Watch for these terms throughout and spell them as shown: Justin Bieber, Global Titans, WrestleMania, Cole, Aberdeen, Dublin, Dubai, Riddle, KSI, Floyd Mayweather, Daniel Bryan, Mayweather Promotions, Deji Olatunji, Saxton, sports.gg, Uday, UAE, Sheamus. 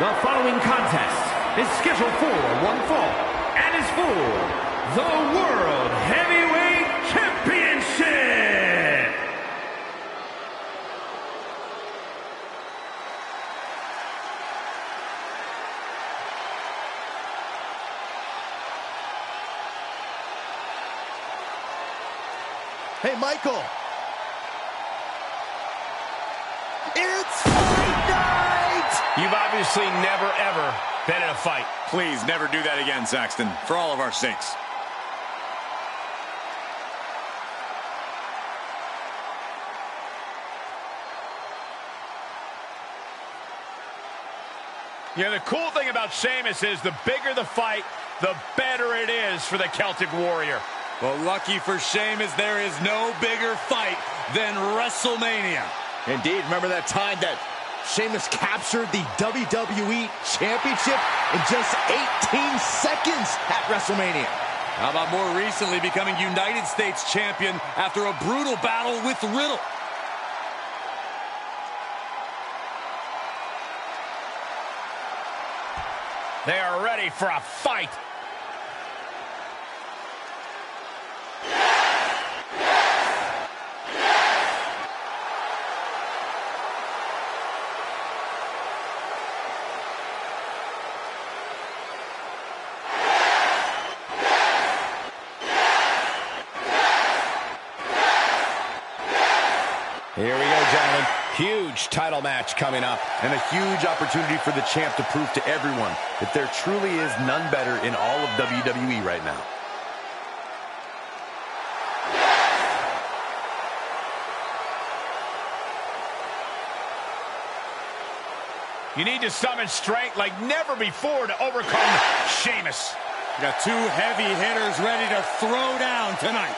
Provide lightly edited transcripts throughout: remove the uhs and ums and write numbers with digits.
The following contest is scheduled for one fall and is for the World Heavyweight Championship. Hey, Michael. You've obviously never, ever been in a fight. Please never do that again, Saxton, for all of our sakes. Yeah, the cool thing about Sheamus is the bigger the fight, the better it is for the Celtic Warrior. Well, lucky for Sheamus, there is no bigger fight than WrestleMania. Indeed, remember that time that Sheamus captured the WWE Championship in just 18 seconds at WrestleMania. How about more recently becoming United States Champion after a brutal battle with Riddle? They are ready for a fight. Here we go, gentlemen. Huge title match coming up. And a huge opportunity for the champ to prove to everyone that there truly is none better in all of WWE right now. You need to summon strength like never before to overcome Sheamus. You got two heavy hitters ready to throw down tonight.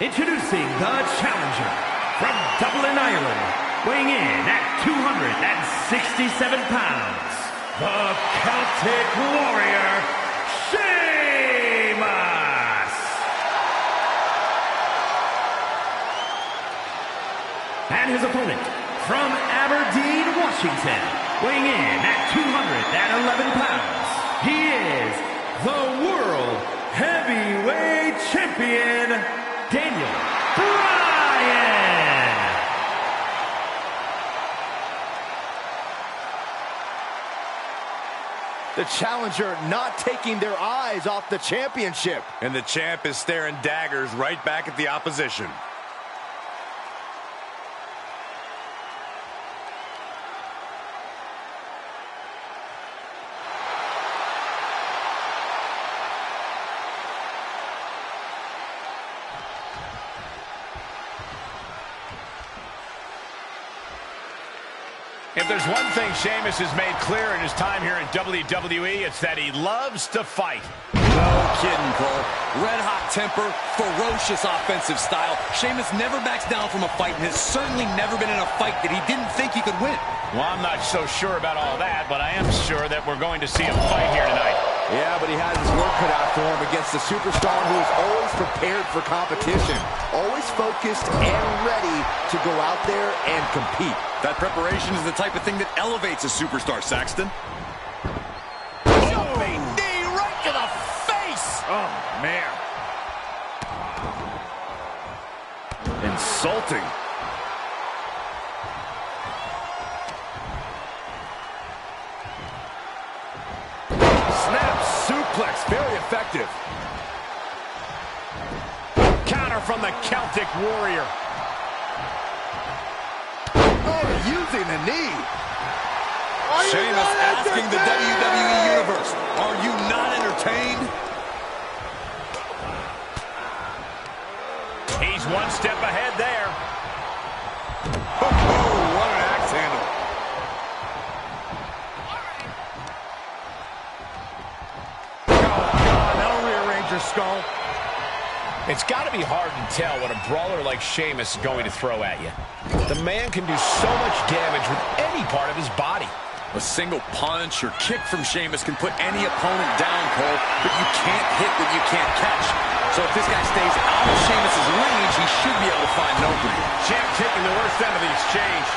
Introducing the challenger from Dublin, Ireland, weighing in at 267 pounds, the Celtic Warrior, Sheamus! And his opponent from Aberdeen, Washington, weighing in at 211 pounds, he is the World Heavyweight Champion, Daniel Bryan! The challenger not taking their eyes off the championship. And the champ is staring daggers right back at the opposition. If there's one thing Sheamus has made clear in his time here in WWE, it's that he loves to fight. No kidding, Cole. Red-hot temper, ferocious offensive style. Sheamus never backs down from a fight and has certainly never been in a fight that he didn't think he could win. Well, I'm not so sure about all that, but I am sure that we're going to see him fight here tonight. Yeah, but he has his work cut out for him against the superstar who is always prepared for competition, always focused and ready to go out there and compete. That preparation is the type of thing that elevates a superstar, Saxton. Jumping knee right to the face! Oh, man. Insulting. Very effective. Counter from the Celtic Warrior. Oh, using the knee. Sheamus asking the WWE Universe, are you not entertained? He's one step ahead there. Oh, what an axe handle. Skull. It's got to be hard to tell what a brawler like Sheamus is going to throw at you. The man can do so much damage with any part of his body. A single punch or kick from Sheamus can put any opponent down, Cole, but you can't hit what you can't catch. So if this guy stays out of Sheamus' range, he should be able to find an opening. Champ taking the worst end of the exchange.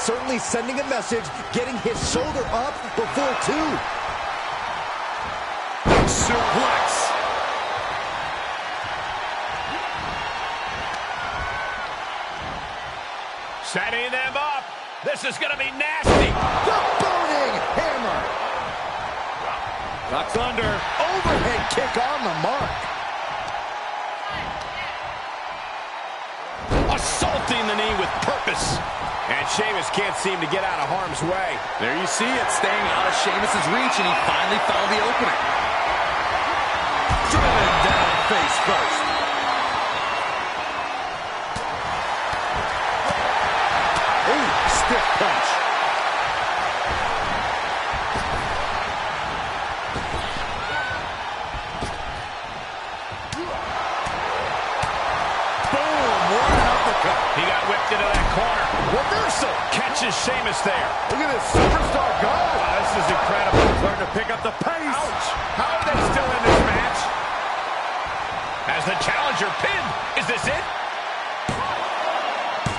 Certainly sending a message, getting his shoulder up before two. Suplex. Setting them up. This is going to be nasty. The burning hammer. Knocked under. Overhead kick on the mark. Assaulting the knee with purpose. And Sheamus can't seem to get out of harm's way. There you see it, staying out of Sheamus' reach, and he finally found the opening. Driven down face first. Ooh, stiff punch. Boom, what an uppercut. He got whipped into that corner. Reversal catches Sheamus there. Look at this superstar go. Wow, this is incredible. Starting to pick up the pace. Ouch. How are they still in this match? As the challenger pinned. Is this it?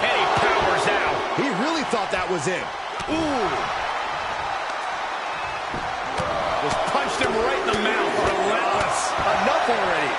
And he powers out. He really thought that was it. Ooh. Just punched him right in the mouth. Relentless. Enough already.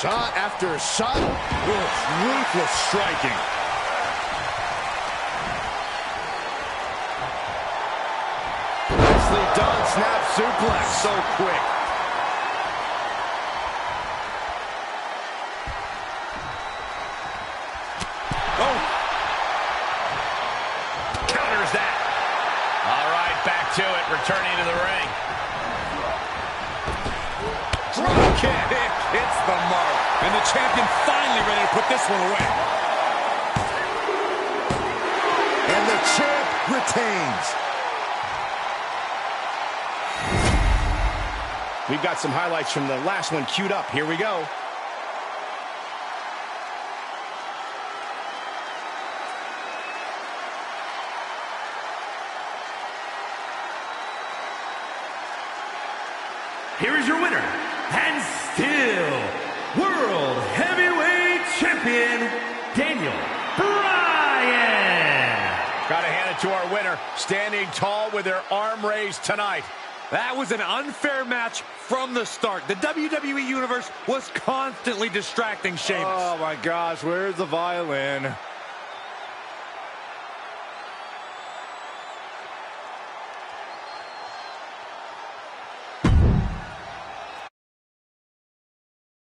Shot after shot with ruthless striking. Nicely done, snap suplex, so quick. Oh! Counters that. All right, back to it, returning to the ring. Drop kick. It's the mark. And the champion finally ready to put this one away. And the champ retains. We've got some highlights from the last one queued up. Here we go. Here is your winner. And still, World Heavyweight Champion, Daniel Bryan. Gotta hand it to our winner, standing tall with their arm raised tonight. That was an unfair match from the start. The WWE Universe was constantly distracting Sheamus. Oh my gosh, where's the violin?